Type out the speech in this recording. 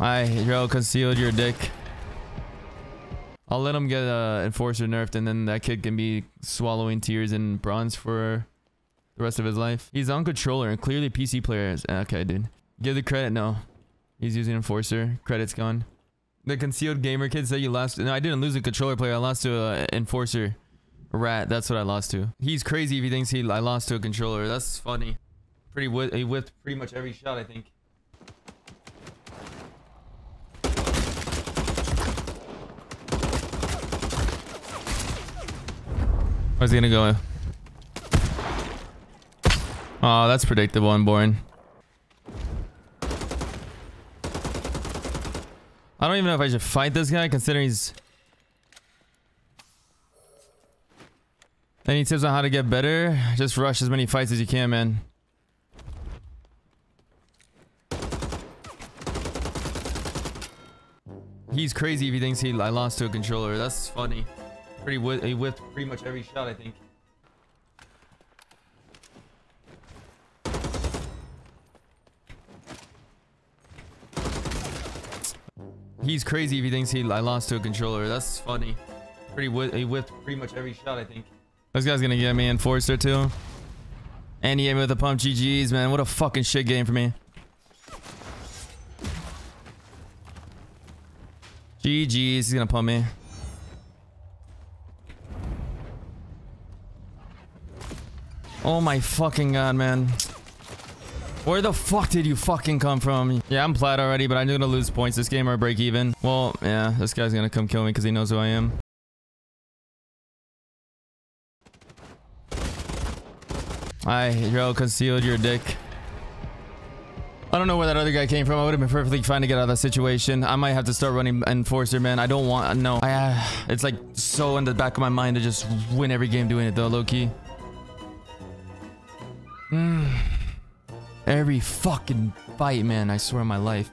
Alright, yo, concealed your dick. I'll let him get enforcer nerfed, and then that kid can be swallowing tears and bronze for the rest of his life. He's on controller and clearly PC players. Okay, dude. Give the credit. No. He's using enforcer. Credit's gone. The concealed gamer kid said you lost. No, I didn't lose a controller player. I lost to an enforcer rat. That's what I lost to. He's crazy if he thinks I lost to a controller. That's funny. He whipped pretty much every shot, I think. Where's he gonna go? Oh, that's predictable and boring. I don't even know if I should fight this guy, considering he's... Any tips on how to get better? Just rush as many fights as you can, man. He's crazy if he thinks I lost to a controller. That's funny. He whipped pretty much every shot, I think. He's crazy if he thinks I lost to a controller. That's funny. He whipped pretty much every shot, I think. This guy's gonna get me enforcer too. And he hit me with a pump. GG's, man. What a fucking shit game for me. GG's. He's gonna pump me. Oh my fucking god, man. Where the fuck did you fucking come from? Yeah, I'm plat already, but I'm gonna lose points this game or break even. Well, yeah, this guy's gonna come kill me because he knows who I am. Alright, yo, concealed your dick. I don't know where that other guy came from. I would have been perfectly fine to get out of that situation. I might have to start running enforcer, man. I don't want... No. It's like so in the back of my mind to just win every game doing it, though, low-key. Every fucking fight, man, I swear on my life.